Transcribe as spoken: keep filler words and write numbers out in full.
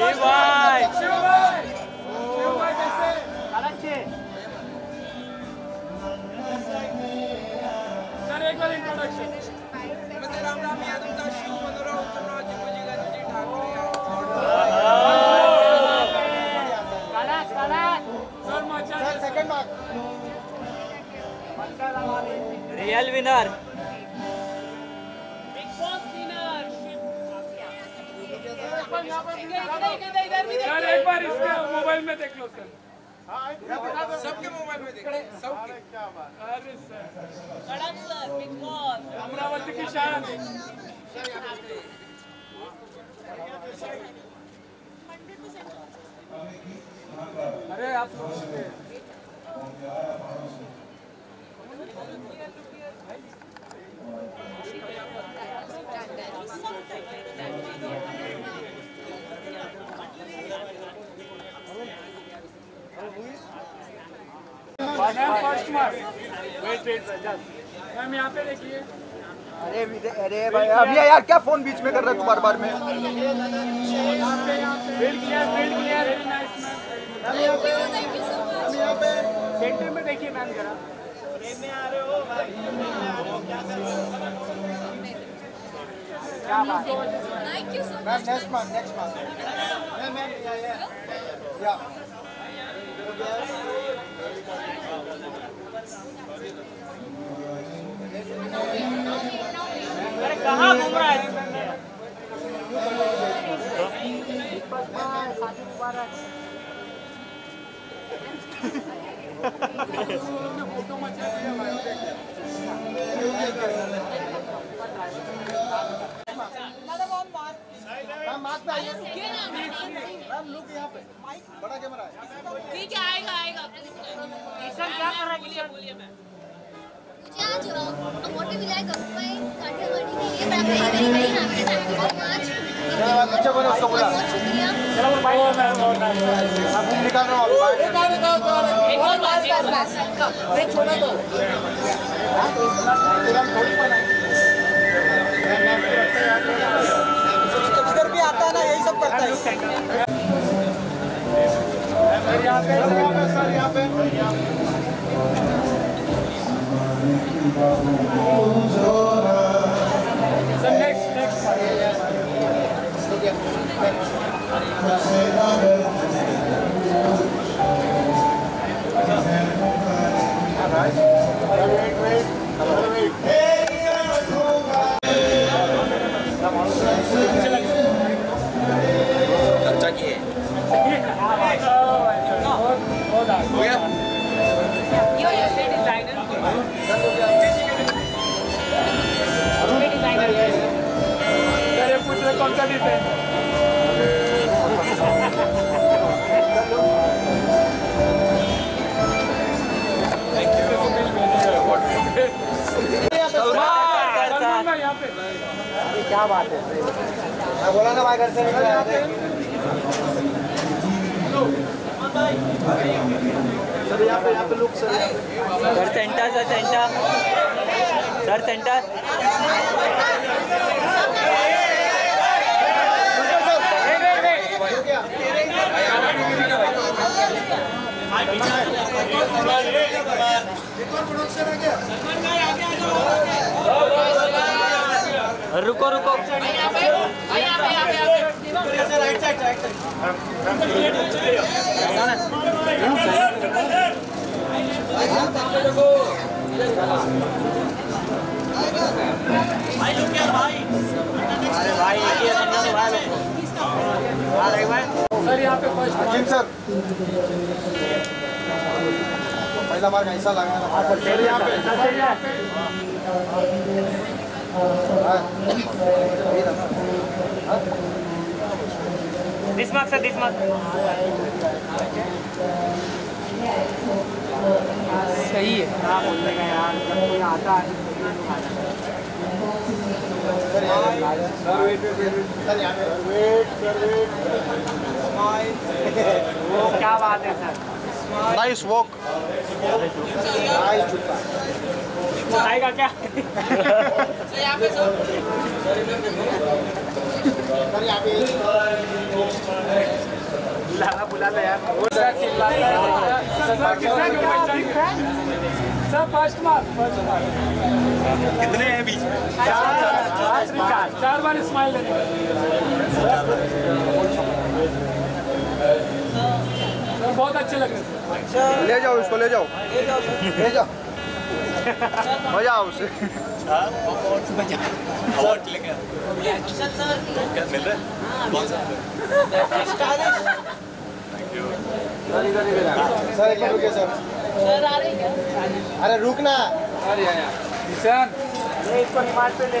शिव भाई शिव भाई शिव भाई कैसे अलग से सर एक बार इंट्रोडक्शन मैं राम राम या तुमचा शिव मनोरा उत्तमराव जीवजी गांधीजी ठाकरे काला काला सर मचा sir second mark real winner sir एक बार इसके मोबाइल में देख लो सर सबके मोबाइल में देख सबके क्या बात अरे सर कड़क सर बिग बॉस अमरावती की शान अरे आप first mark wait wait just ma'am यहाँ पे देखिए अरे अरे भाई भैया यार क्या फोन बीच में कर रहे हो तू बार बार में यहाँ पे यहाँ पे field clear field clear very nice ma'am यहाँ पे यहाँ पे सेंटर में देखिए मैम जरा फ्रेम में आ रहे हो भाई क्या बात ma'am next mark next mark ma'am ma'am या अरे कहाँ घूम रहा है माइक पे आइए लोग यहाँ पे बड़ा कैमरा है ठीक है आएगा आएगा क्या कर रहा है बोलिए मैं आज मोटे विलाय गंगवाई काठियावाड़ी के लिए बड़ा भाई भाई यहां पे आज अच्छा बोलो उसको बोला चलो भाई आप निकाल रहा हूं आप निकाल निकाल बस बस बस ये छोड़ो तो एकदम थोड़ी बनाई इधर भी आता है ना यही सब करता है यहां पे सर यहां पे So next, next. चर्चा की है हो गया कौन सा डिश है क्या बात है मैं बोला ना भाई घर से निकल जाते सर यहाँ पे यहाँ पे look sir sir centre sir centre sir centre रुको रुको right side right side sir यहाँ पे फर्स्ट सर पहला बार ऐसा लगा this mark sir this mark सही है क्या बोलने का यार जब कोई आता है वो क्या बात है सर नाइस वॉक नाइस जूता आएगा क्या सर यहाँ पे सर सर यहाँ पे चिल्लाना बुला ले यार सब फर्स्ट मार्क कितने हैं बीच चार चार चार बार स्माइल लेने सर बहुत अच्छे लग रहे हैं ले जाओ इसको ले जाओ ले जाओ मजा आओ उसे अवार्ड लेके मिल रहा है अरे रुकना अरे किशन इसको निमाज पे ले